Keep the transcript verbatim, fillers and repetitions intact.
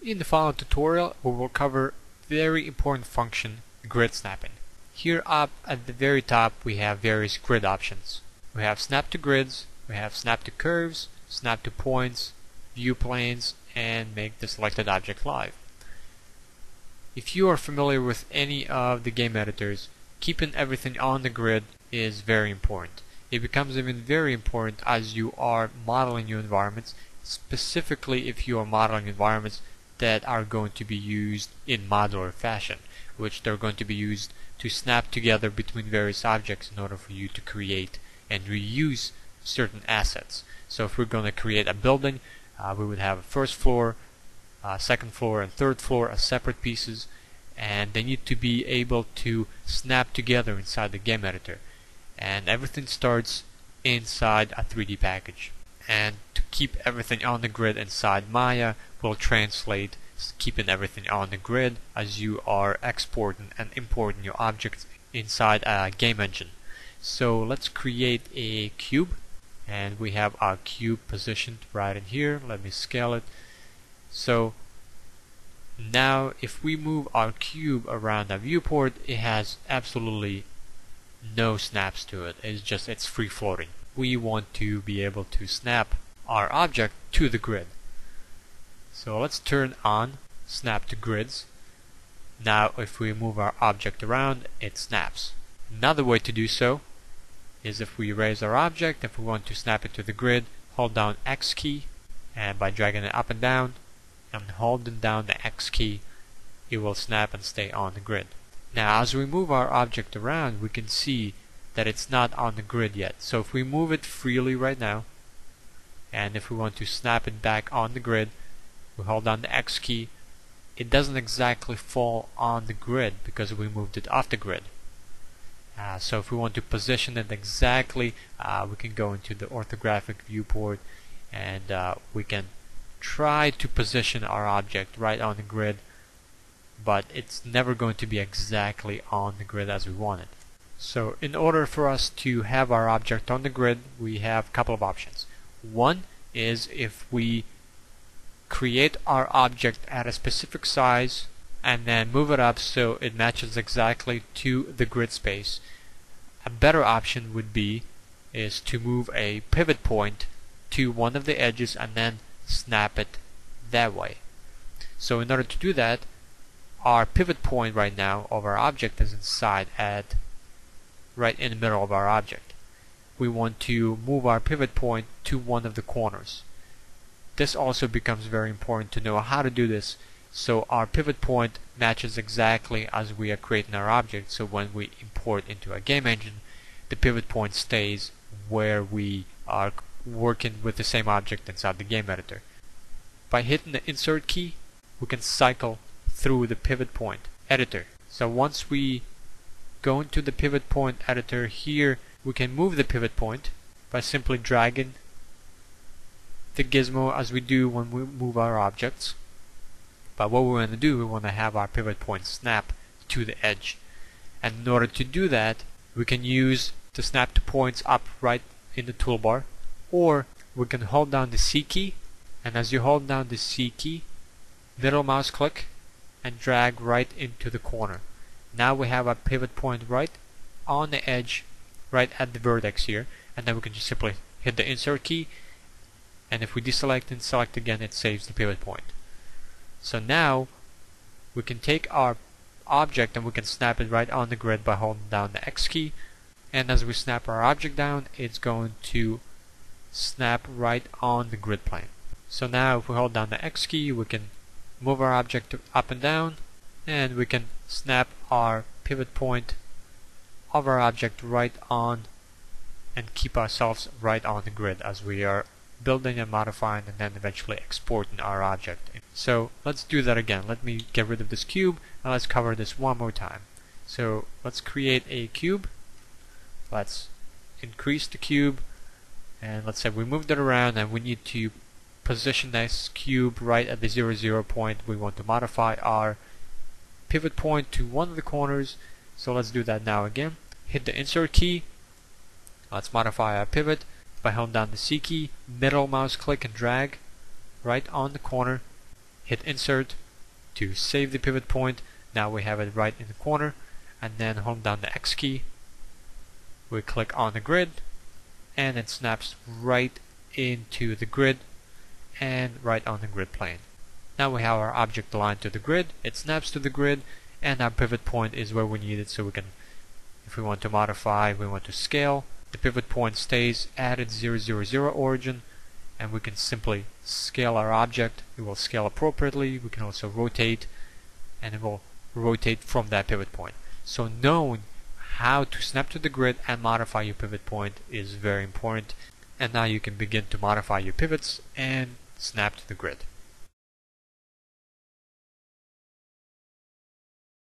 In the following tutorial, we will cover a very important function, grid snapping. Here up at the very top, we have various grid options. We have snap to grids, we have snap to curves, snap to points, view planes, and make the selected object live. If you are familiar with any of the game editors, keeping everything on the grid is very important. It becomes even very important as you are modeling your environments, specifically if you are modeling environments that are going to be used in modular fashion, which they're going to be used to snap together between various objects in order for you to create and reuse certain assets. So if we're going to create a building, uh, we would have a first floor, uh, second floor, and third floor as separate pieces, and they need to be able to snap together inside the game editor. And everything starts inside a three D package. And to keep everything on the grid inside Maya will translate keeping everything on the grid as you are exporting and importing your objects inside a game engine. So let's create a cube, and we have our cube positioned right in here. Let me scale it. So now if we move our cube around a viewport, it has absolutely no snaps to it. It's just it's free floating. We want to be able to snap our object to the grid. So let's turn on snap to grids. Now if we move our object around, it snaps. Another way to do so is if we raise our object, if we want to snap it to the grid, hold down X key, and by dragging it up and down and holding down the X key, it will snap and stay on the grid. Now as we move our object around, we can see that it's not on the grid yet. So if we move it freely right now, and if we want to snap it back on the grid, we hold down the X key, it doesn't exactly fall on the grid because we moved it off the grid. Uh, so if we want to position it exactly, uh, we can go into the orthographic viewport, and uh, we can try to position our object right on the grid, but it's never going to be exactly on the grid as we want it. So in order for us to have our object on the grid, we have a couple of options. One is if we create our object at a specific size and then move it up so it matches exactly to the grid space. A better option would be is to move a pivot point to one of the edges and then snap it that way. So in order to do that, our pivot point right now of our object is inside at right in the middle of our object. We want to move our pivot point to one of the corners. This also becomes very important to know how to do this so our pivot point matches exactly as we are creating our object, so when we import into a game engine, the pivot point stays where we are working with the same object inside the game editor. By hitting the insert key, we can cycle through the pivot point editor. So once we go into the pivot point editor here, we can move the pivot point by simply dragging the gizmo as we do when we move our objects. But what we want to do, we want to have our pivot point snap to the edge. And in order to do that, we can use the snap to points up right in the toolbar, or we can hold down the C key, and as you hold down the C key, middle mouse click, and drag right into the corner. Now we have a pivot point right on the edge, right at the vertex here, and then we can just simply hit the insert key, and if we deselect and select again, it saves the pivot point. So now we can take our object and we can snap it right on the grid by holding down the X key, and as we snap our object down, it's going to snap right on the grid plane. So now if we hold down the X key, we can move our object up and down, and we can snap our pivot point of our object right on and keep ourselves right on the grid as we are building and modifying and then eventually exporting our object. So let's do that again. Let me get rid of this cube and let's cover this one more time. So let's create a cube. Let's increase the cube, and let's say we moved it around and we need to position this cube right at the zero zero point. We want to modify our pivot point to one of the corners, so let's do that now again. Hit the insert key, let's modify our pivot by holding down the C key, middle mouse click and drag right on the corner, hit insert to save the pivot point. Now we have it right in the corner, and then hold down the X key, we click on the grid, and it snaps right into the grid and right on the grid plane. Now we have our object aligned to the grid, it snaps to the grid, and our pivot point is where we need it, so we can, if we want to modify, we want to scale, the pivot point stays at its zero zero zero origin, and we can simply scale our object. It will scale appropriately. We can also rotate, and it will rotate from that pivot point. So knowing how to snap to the grid and modify your pivot point is very important. And now you can begin to modify your pivots and snap to the grid.